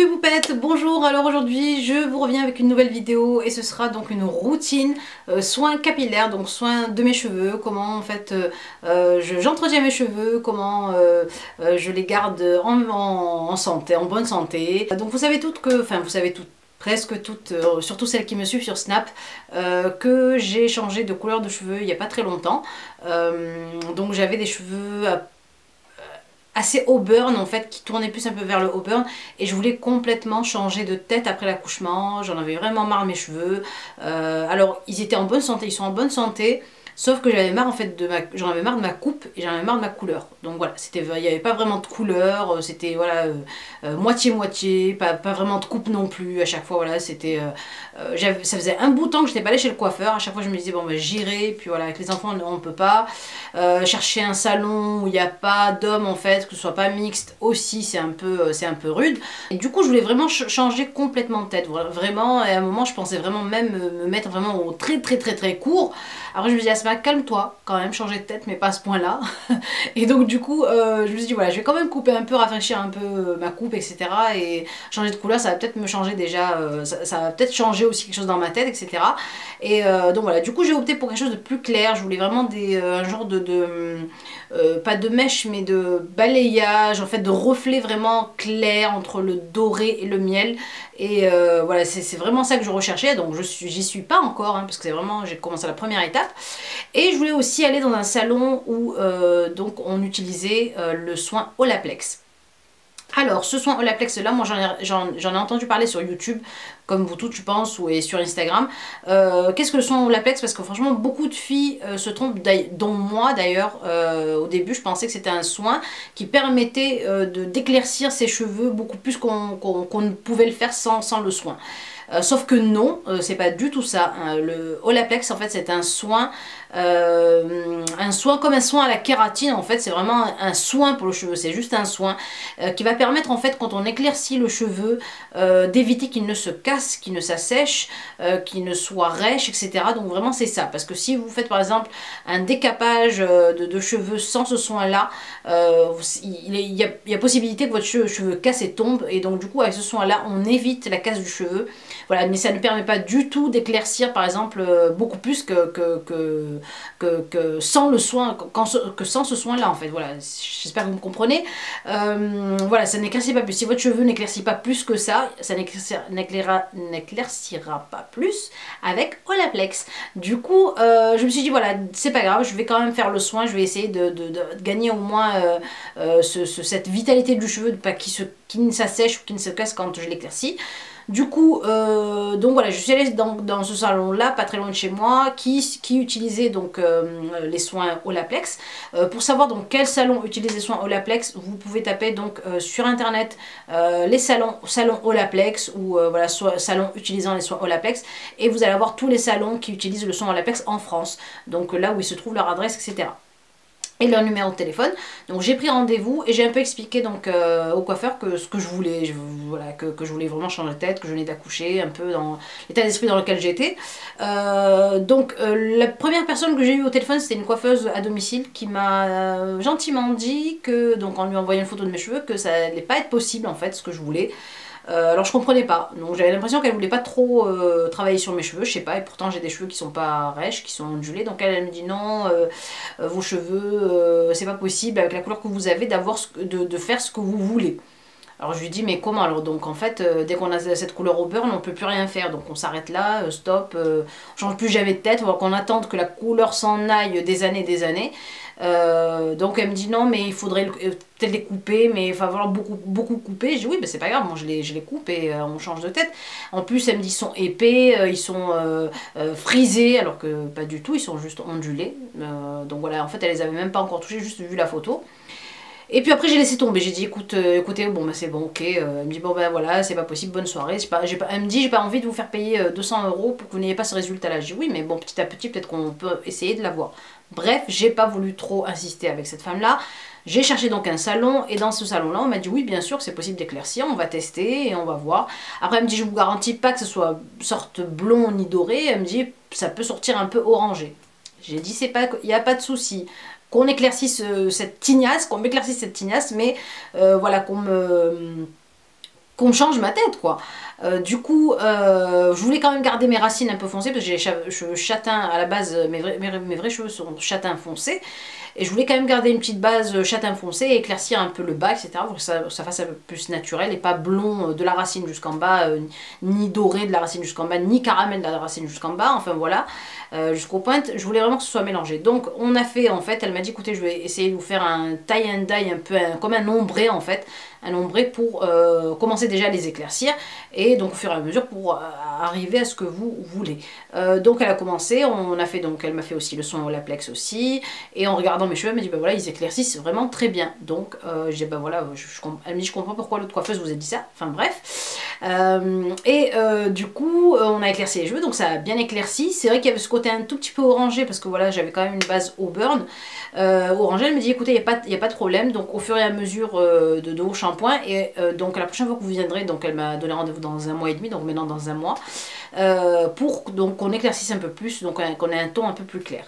mes poupettes, bonjour. Alors aujourd'hui je vous reviens avec une nouvelle vidéo et ce sera donc une routine soin capillaire, donc soin de mes cheveux, comment en fait j'entretiens mes cheveux, comment je les garde en santé, en bonne santé. Donc vous savez toutes que, enfin vous savez toutes, presque toutes, surtout celles qui me suivent sur Snap, que j'ai changé de couleur de cheveux il n'y a pas très longtemps. Donc j'avais des cheveux assez auburn en fait, qui tournait plus un peu vers le auburn, et je voulais complètement changer de tête après l'accouchement. J'en avais vraiment marre mes cheveux, alors ils étaient en bonne santé, ils sont en bonne santé, sauf que j'avais marre en fait de ma, j'en avais marre de ma coupe et j'en avais marre de ma couleur. Donc voilà, c'était, il n'y avait pas vraiment de couleur, c'était voilà moitié-moitié, pas vraiment de coupe non plus à chaque fois. Voilà, c'était ça faisait un bout de temps que je n'étais pas allée chez le coiffeur. À chaque fois je me disais bon ben j'irai, puis voilà, avec les enfants on peut pas chercher un salon où il n'y a pas d'hommes en fait, que ce soit pas mixte aussi, c'est un peu rude. Et du coup je voulais vraiment changer complètement de tête, vraiment. Et à un moment je pensais vraiment même me mettre vraiment au très court. Après je me disais ah, calme-toi quand même, changer de tête mais pas à ce point là. Et donc du coup je me suis dit voilà, je vais quand même couper un peu, rafraîchir un peu ma coupe etc, et changer de couleur ça va peut-être me changer déjà, ça va peut-être changer aussi quelque chose dans ma tête etc. Et donc voilà, du coup j'ai opté pour quelque chose de plus clair. Je voulais vraiment des, un genre de pas de mèche mais de balayage en fait, de reflets vraiment clairs entre le doré et le miel. Et voilà, c'est vraiment ça que je recherchais. Donc j'y suis pas encore hein, parce que c'est vraiment, j'ai commencé la première étape. Et je voulais aussi aller dans un salon où donc on utilisait le soin Olaplex. Alors ce soin Olaplex là, moi j'en ai entendu parler sur YouTube, comme vous toutes je pense, ou et sur Instagram. Qu'est-ce que le soin Olaplex? Parce que franchement beaucoup de filles se trompent, dont moi d'ailleurs. Au début je pensais que c'était un soin qui permettait d'éclaircir ses cheveux beaucoup plus qu'on ne pouvait le faire sans le soin. Sauf que non, c'est pas du tout ça hein. Le Olaplex en fait c'est un soin comme un soin à la kératine en fait, c'est vraiment un soin pour le cheveu, c'est juste un soin qui va permettre en fait quand on éclaircit le cheveu d'éviter qu'il ne se casse, qu'il ne s'assèche, qu'il ne soit rêche etc. Donc vraiment c'est ça, parce que si vous faites par exemple un décapage de cheveux sans ce soin là, il y a possibilité que votre cheveu casse et tombe. Et donc du coup avec ce soin là on évite la casse du cheveu. Voilà, mais ça ne permet pas du tout d'éclaircir par exemple beaucoup plus que sans le soin, que sans ce soin là en fait. Voilà, j'espère que vous me comprenez. Voilà, ça n'éclaircit pas plus. Si votre cheveu n'éclaircit pas plus que ça, ça n'éclaircira pas plus avec Olaplex. Du coup je me suis dit voilà, c'est pas grave, je vais quand même faire le soin, je vais essayer de gagner au moins cette vitalité du cheveu, de pas qu'il ne s'assèche ou qu'il ne se casse quand je l'éclaircis. Du coup, donc voilà, je suis allée dans ce salon-là, pas très loin de chez moi, qui utilisait donc les soins Olaplex. Pour savoir donc quel salon utilise les soins Olaplex, vous pouvez taper donc sur internet les salons Olaplex, ou voilà, salon utilisant les soins Olaplex, et vous allez avoir tous les salons qui utilisent le soin Olaplex en France, donc là où ils se trouvent, leur adresse, etc. et leur numéro de téléphone. Donc j'ai pris rendez-vous et j'ai un peu expliqué donc au coiffeur que ce que je voulais, voilà, que je voulais vraiment changer de tête, que je venais d'accoucher, un peu dans l'état d'esprit dans lequel j'étais. Donc la première personne que j'ai eue au téléphone, c'était une coiffeuse à domicile qui m'a gentiment dit que, donc en lui envoyant une photo de mes cheveux, que ça n'allait pas être possible en fait ce que je voulais. Alors je comprenais pas, donc j'avais l'impression qu'elle voulait pas trop travailler sur mes cheveux, je sais pas, et pourtant j'ai des cheveux qui sont pas rêches, qui sont ondulés. Donc elle me dit non, vos cheveux c'est pas possible avec la couleur que vous avez d'avoir de faire ce que vous voulez. Alors je lui dis mais comment alors? Donc en fait dès qu'on a cette couleur auburn on peut plus rien faire, donc on s'arrête là, stop, on change plus jamais de tête, alors qu'on attende que la couleur s'en aille des années et des années. Donc elle me dit non mais il faudrait peut-être les couper, mais il va falloir beaucoup couper. Je dis oui mais ben, c'est pas grave, moi je les coupe et on change de tête. En plus elle me dit ils sont épais, ils sont frisés, alors que pas du tout, ils sont juste ondulés. Donc voilà, en fait elle les avait même pas encore touchés, juste vu la photo. Et puis après j'ai laissé tomber, j'ai dit écoute, écoutez bon ben c'est bon ok, elle me dit bon ben voilà c'est pas possible, bonne soirée, elle me dit j'ai pas envie de vous faire payer 200 € pour que vous n'ayez pas ce résultat là. J'ai dit oui mais bon petit à petit peut-être qu'on peut essayer de l'avoir. Bref, j'ai pas voulu trop insister avec cette femme là, j'ai cherché donc un salon, et dans ce salon là on m'a dit oui bien sûr c'est possible d'éclaircir, on va tester et on va voir. Après elle me dit je vous garantis pas que ce soit sorte blond ni doré, elle me dit ça peut sortir un peu orangé. J'ai dit c'est pas, il n'y a pas de souci. Qu'on éclaircisse cette tignasse, mais voilà, qu'on me change ma tête, quoi. Du coup, je voulais quand même garder mes racines un peu foncées, parce que j'ai les cheveux châtains à la base, mes vrais cheveux sont châtains foncés, et je voulais quand même garder une petite base châtain foncé et éclaircir un peu le bas, etc., pour que ça fasse un peu plus naturel, et pas blond de la racine jusqu'en bas, ni doré de la racine jusqu'en bas, ni caramel de la racine jusqu'en bas, enfin voilà, jusqu'aux pointes. Je voulais vraiment que ce soit mélangé. Donc on a fait, en fait, elle m'a dit, écoutez, je vais essayer de vous faire un tie and dye, un peu comme un ombré, en fait, un ombré pour commencer déjà à les éclaircir, et donc au fur et à mesure pour arriver à ce que vous voulez. Donc elle a commencé, on a fait, donc elle m'a fait aussi le son Olaplex aussi, et en regardant mes cheveux, elle m'a dit, ben voilà, ils éclaircissent vraiment très bien. Donc j'ai dit, ben voilà, elle me dit, je comprends pourquoi l'autre coiffeuse vous a dit ça, enfin bref. Du coup, on a éclairci les cheveux, donc ça a bien éclairci. C'est vrai qu'il y avait ce côté un tout petit peu orangé, parce que voilà, j'avais quand même une base au burn. Orangé, elle me dit, écoutez, il n'y a pas de problème, donc au fur et à mesure de vos shampoings, et donc la prochaine fois que vous viendrez, donc elle m'a donné rendez-vous dans 1 mois et demi, donc maintenant dans 1 mois, pour qu'on éclaircisse un peu plus, donc qu'on ait un ton un peu plus clair.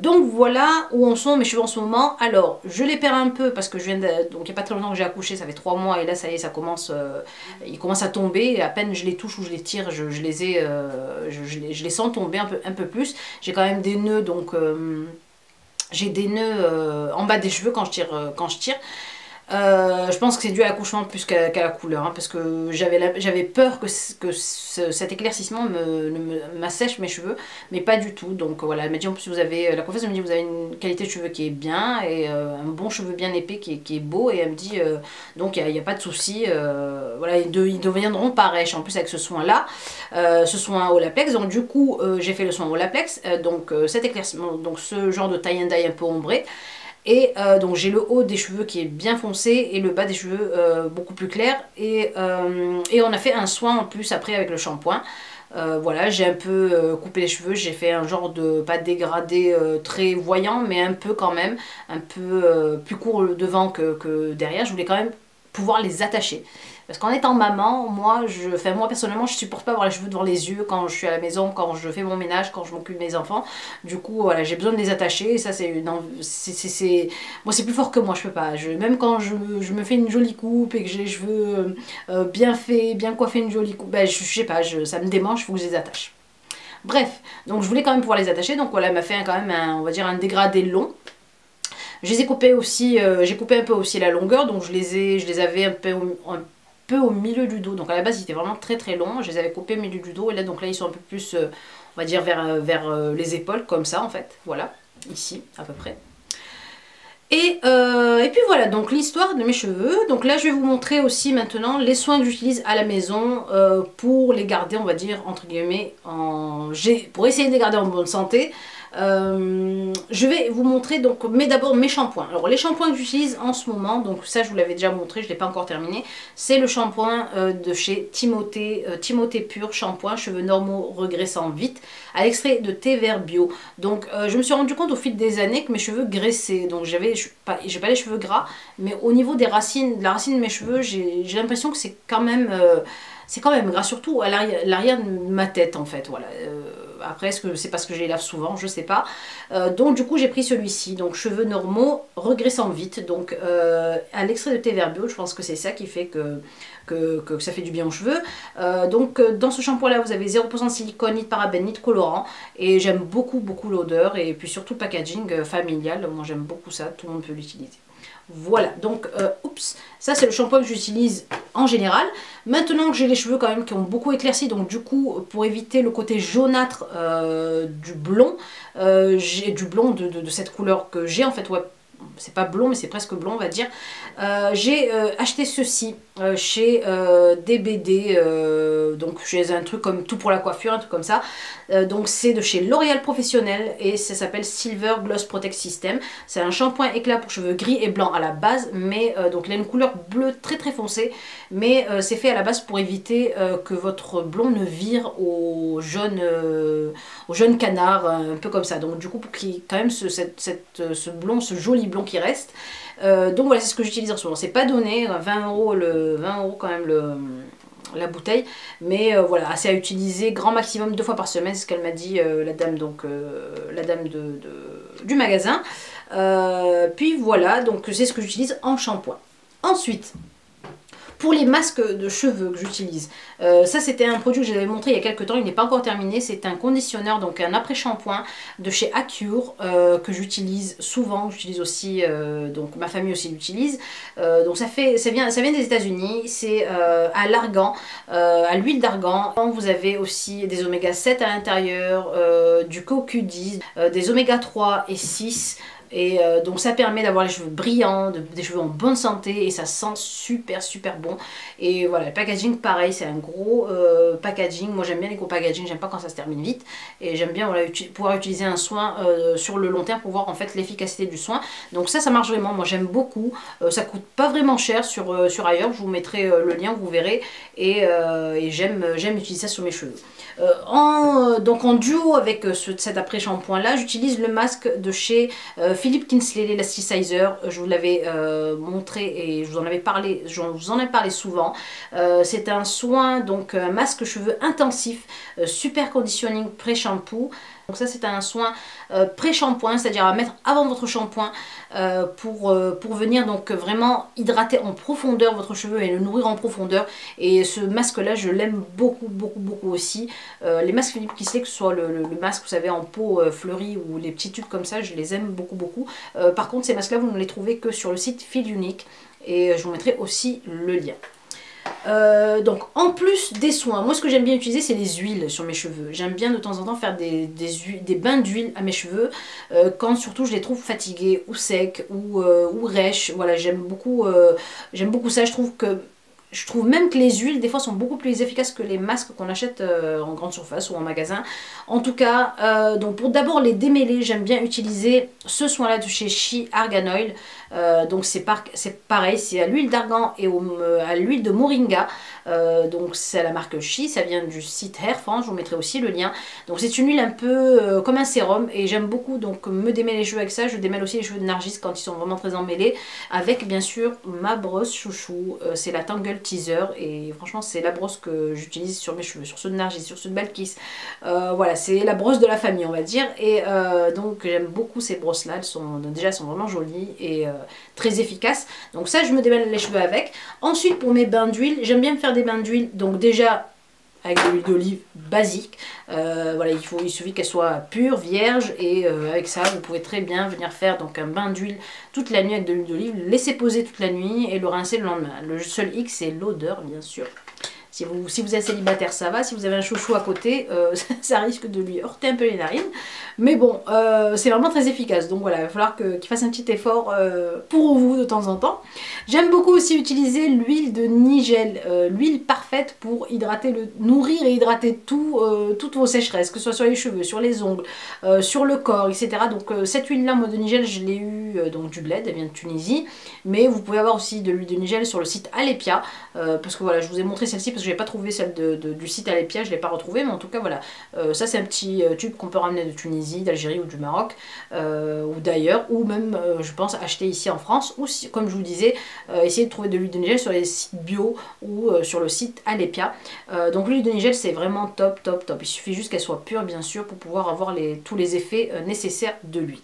Donc voilà où en sont mes cheveux en ce moment. Alors je les perds un peu parce que je viens de... donc il n'y a pas très longtemps que j'ai accouché, ça fait 3 mois, et là ça y est, ça commence, ils commencent à tomber, et à peine je les touche ou je les tire, je les sens tomber un peu plus. J'ai quand même des nœuds, donc j'ai des nœuds en bas des cheveux quand je tire. Je pense que c'est dû à l'accouchement plus qu'à la couleur, hein, parce que j'avais peur que cet éclaircissement m'assèche mes cheveux, mais pas du tout. Donc voilà, elle m'a dit, en plus, vous avez, la coiffeuse me dit, vous avez une qualité de cheveux qui est bien, et un bon cheveu bien épais qui est beau, et elle me dit, donc il n'y a pas de souci, voilà, ils deviendront pareils. En plus avec ce soin là, ce soin Olaplex, donc du coup j'ai fait le soin Olaplex, donc cet éclaircissement, donc ce genre de tie and dye un peu ombré. Et donc j'ai le haut des cheveux qui est bien foncé, et le bas des cheveux beaucoup plus clair. Et on a fait un soin en plus après avec le shampoing. Voilà, j'ai un peu coupé les cheveux, j'ai fait un genre de, pas dégradé très voyant, mais un peu quand même, un peu plus court devant que derrière. Je voulais quand même pouvoir les attacher. Parce qu'en étant maman, moi personnellement, je supporte pas avoir les cheveux devant les yeux quand je suis à la maison, quand je fais mon ménage, quand je m'occupe de mes enfants. Du coup, voilà, j'ai besoin de les attacher, et ça, moi, c'est plus fort que moi, je peux pas. Même quand je me fais une jolie coupe et que j'ai les cheveux bien faits, bien coiffés, une jolie coupe, ben, je sais pas, ça me démange, il faut que je les attache. Bref, donc je voulais quand même pouvoir les attacher, donc voilà, elle m'a fait quand même on va dire, un dégradé long. Je les ai coupés aussi, j'ai coupé un peu aussi la longueur, donc je les avais un peu au milieu du dos. Donc à la base ils étaient vraiment très très longs, je les avais coupés au milieu du dos, et là donc là ils sont un peu plus, on va dire vers les épaules, comme ça en fait, voilà, ici à peu près. Et puis voilà donc l'histoire de mes cheveux. Donc là je vais vous montrer aussi maintenant les soins que j'utilise à la maison pour les garder, on va dire, entre guillemets, pour essayer de les garder en bonne santé. Je vais vous montrer donc, mais d'abord mes shampoings. Alors les shampoings que j'utilise en ce moment, donc ça je vous l'avais déjà montré, je ne l'ai pas encore terminé, c'est le shampoing de chez Timotei, Timotei Pur shampoing cheveux normaux regraissant vite à l'extrait de thé vert bio. Donc je me suis rendu compte au fil des années que mes cheveux graissaient, donc j'ai pas les cheveux gras, mais au niveau des racines, de la racine de mes cheveux, j'ai l'impression que c'est quand même gras, surtout à l'arrière de ma tête en fait, voilà. Après, est-ce que c'est parce que je les lave souvent, je sais pas. Donc du coup j'ai pris celui-ci, donc cheveux normaux regraissant vite, donc à l'extrait de thé vert bio. Je pense que c'est ça qui fait que ça fait du bien aux cheveux. Donc dans ce shampoing là vous avez 0% de silicone, ni de parabènes, ni de colorant, et j'aime beaucoup l'odeur, et puis surtout le packaging familial, moi j'aime beaucoup ça, tout le monde peut l'utiliser. Voilà, donc, oups, ça c'est le shampoing que j'utilise en général. Maintenant que j'ai les cheveux quand même qui ont beaucoup éclairci, donc du coup, pour éviter le côté jaunâtre du blond, j'ai du blond de cette couleur que j'ai en fait, ouais, c'est pas blond mais c'est presque blond on va dire, j'ai acheté ceci chez DBD, donc chez un truc comme Tout pour la coiffure, un truc comme ça, donc c'est de chez L'Oréal Professionnel, et ça s'appelle Silver Gloss Protect System. C'est un shampoing éclat pour cheveux gris et blancs à la base, mais donc il a une couleur bleue très très foncée, mais c'est fait à la base pour éviter que votre blond ne vire au jaune canard, un peu comme ça, donc du coup pour qu'il y ait quand même ce joli blond qui reste. Donc voilà, c'est ce que j'utilise en ce moment. C'est pas donné, 20 euros quand même la bouteille, mais voilà, c'est à utiliser grand maximum 2 fois par semaine, c'est ce qu'elle m'a dit la dame, donc la dame du magasin. Puis voilà, donc c'est ce que j'utilise en shampoing. Ensuite, Pour les masques de cheveux que j'utilise, ça c'était un produit que j'avais montré il y a quelques temps, il n'est pas encore terminé, c'est un conditionneur, donc un après-shampoing de chez Acure que j'utilise souvent, j'utilise aussi, donc ma famille aussi l'utilise, donc ça vient des États-Unis, c'est à l'argan, à l'huile d'argan. Vous avez aussi des oméga 7 à l'intérieur, du CoQ10, des oméga 3 et 6. Et donc ça permet d'avoir les cheveux brillants, des cheveux en bonne santé, et ça sent super bon. Et voilà, le packaging pareil, c'est un gros packaging. Moi j'aime bien les gros packaging, j'aime pas quand ça se termine vite, et j'aime bien voilà, pouvoir utiliser un soin sur le long terme pour voir en fait l'efficacité du soin. Donc ça marche vraiment, moi j'aime beaucoup, ça coûte pas vraiment cher sur, sur ailleurs, je vous mettrai le lien, vous verrez. Et j'aime utiliser ça sur mes cheveux. Donc en duo avec cet après-shampoing là, j'utilise le masque de chez Philip Kingsley, l'Elasticizer. Je vous l'avais montré et je vous en ai parlé souvent. C'est un soin, donc un masque cheveux intensif, super conditioning pré-shampoo. Donc ça c'est un soin pré-shampoing, c'est-à-dire à mettre avant votre shampoing pour venir donc vraiment hydrater en profondeur votre cheveu et le nourrir en profondeur. Et ce masque là je l'aime beaucoup aussi. Les masques Philip Kingsley, que ce soit le masque vous savez en peau fleurie ou les petits tubes comme ça, je les aime beaucoup. Par contre ces masques là vous ne les trouvez que sur le site Feel Unique, et je vous mettrai aussi le lien. Donc en plus des soins, moi ce que j'aime bien utiliser c'est les huiles sur mes cheveux. J'aime bien de temps en temps faire des bains d'huile à mes cheveux quand surtout je les trouve fatigués ou secs ou rêches. Voilà, j'aime beaucoup ça. Je trouve même que les huiles des fois sont beaucoup plus efficaces que les masques qu'on achète en grande surface ou en magasin. En tout cas, donc pour d'abord les démêler, j'aime bien utiliser ce soin là de chez CHI Argan Oil. Donc c'est pareil, c'est à l'huile d'argan et à l'huile de moringa. Donc c'est à la marque CHI, ça vient du site Hair France, je vous mettrai aussi le lien. Donc c'est une huile un peu comme un sérum, et j'aime beaucoup donc me démêler les cheveux avec ça. Je démêle aussi les cheveux de Nargis quand ils sont vraiment très emmêlés, avec bien sûr ma brosse chouchou, c'est la Tangle Teaser, et franchement c'est la brosse que j'utilise sur mes cheveux, sur ceux de Nargis, sur ceux de Balkis, voilà, c'est la brosse de la famille on va dire. Et donc j'aime beaucoup ces brosses là, elles sont vraiment jolies et très efficaces. Donc ça je me démêle les cheveux avec. Ensuite pour mes bains d'huile, j'aime bien me faire des bains d'huile, donc déjà avec de l'huile d'olive basique, voilà, il suffit qu'elle soit pure, vierge, et avec ça vous pouvez très bien venir faire donc un bain d'huile toute la nuit avec de l'huile d'olive, laisser poser toute la nuit et le rincer le lendemain. Le seul hic c'est l'odeur bien sûr. Si vous êtes célibataire ça va, si vous avez un chouchou à côté ça risque de lui heurter un peu les narines, mais bon c'est vraiment très efficace. Donc voilà, il va falloir qu'il fasse un petit effort pour vous de temps en temps. J'aime beaucoup aussi utiliser l'huile de Nigel, l'huile parfaite pour hydrater, nourrir et hydrater toutes vos sécheresses, que ce soit sur les cheveux, sur les ongles, sur le corps, etc. Donc cette huile là moi de Nigel je l'ai eue donc du bled, elle vient de Tunisie, mais vous pouvez avoir aussi de l'huile de Nigel sur le site Alepia, parce que voilà je vous ai montré celle-ci parce que j'ai pas trouvé celle du site Alepia, je l'ai pas retrouvée, mais en tout cas voilà, ça c'est un petit tube qu'on peut ramener de Tunisie, d'Algérie ou du Maroc ou d'ailleurs, ou même je pense acheter ici en France, ou si, comme je vous disais essayer de trouver de l'huile de Nigel sur les sites bio ou sur le site Alepia. Donc l'huile de Nigel c'est vraiment top, il suffit juste qu'elle soit pure bien sûr pour pouvoir avoir tous les effets nécessaires de l'huile.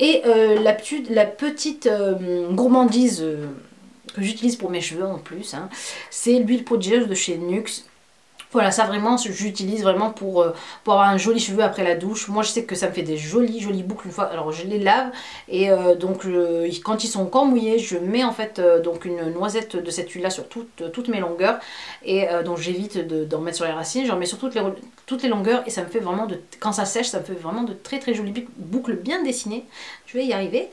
Et la petite gourmandise que j'utilise pour mes cheveux en plus, hein, c'est l'huile prodigieuse de chez Nuxe. Voilà, ça vraiment j'utilise vraiment pour avoir un joli cheveu après la douche. Moi je sais que ça me fait des jolies boucles une fois, alors je les lave et donc quand ils sont encore mouillés je mets en fait donc une noisette de cette huile là sur toutes mes longueurs, et donc j'évite d'en mettre sur les racines, j'en mets sur toutes les longueurs, et ça me fait vraiment quand ça sèche ça me fait vraiment de très jolies boucles bien dessinées. Je vais y arriver,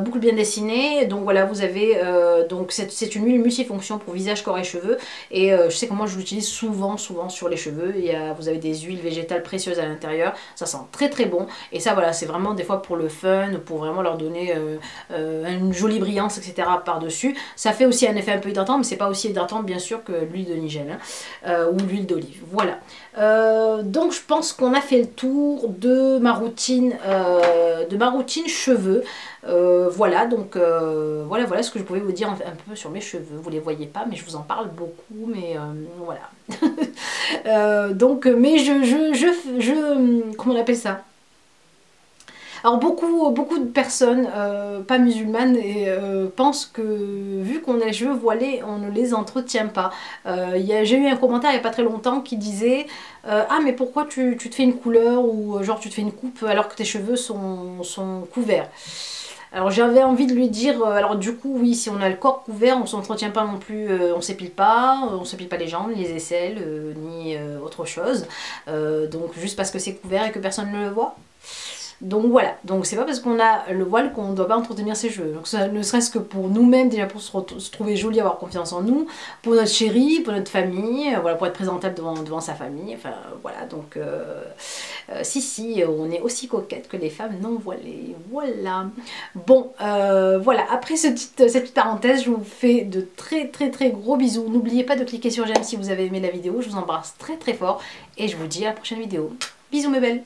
boucles bien dessinées. Donc voilà, vous avez donc c'est une huile multifonction pour visage, corps et cheveux, et je sais que moi je l'utilise souvent sur les cheveux. Vous avez des huiles végétales précieuses à l'intérieur, ça sent très bon, et ça voilà c'est vraiment des fois pour le fun, pour vraiment leur donner une jolie brillance etc. par dessus. Ça fait aussi un effet un peu hydratant, mais c'est pas aussi hydratant bien sûr que l'huile de Nigel, hein, ou l'huile d'olive. Voilà, donc je pense qu'on a fait le tour de ma routine cheveux. Voilà, donc voilà ce que je pouvais vous dire un peu sur mes cheveux. Vous les voyez pas mais je vous en parle beaucoup, mais voilà. Donc mais je comment on appelle ça, Alors beaucoup de personnes pas musulmanes et, pensent que vu qu'on a les cheveux voilés, on ne les entretient pas. J'ai eu un commentaire il n'y a pas très longtemps qui disait ah mais pourquoi tu te fais une couleur ou genre tu te fais une coupe alors que tes cheveux sont couverts. Alors j'avais envie de lui dire, alors du coup oui, si on a le corps couvert, on s'entretient pas non plus, on s'épile pas, on s'épile pas les jambes, les aisselles, ni autre chose. Donc juste parce que c'est couvert et que personne ne le voit. Donc voilà, donc c'est pas parce qu'on a le voile qu'on ne doit pas entretenir ses cheveux. Donc ça, ne serait-ce que pour nous-mêmes, déjà pour se trouver joli, avoir confiance en nous, pour notre chérie, pour notre famille, voilà, pour être présentable devant sa famille, enfin voilà, donc si, on est aussi coquette que les femmes non voilées, voilà. Bon, voilà, après cette petite parenthèse, je vous fais de très gros bisous. N'oubliez pas de cliquer sur j'aime si vous avez aimé la vidéo, je vous embrasse très fort et je vous dis à la prochaine vidéo. Bisous mes belles.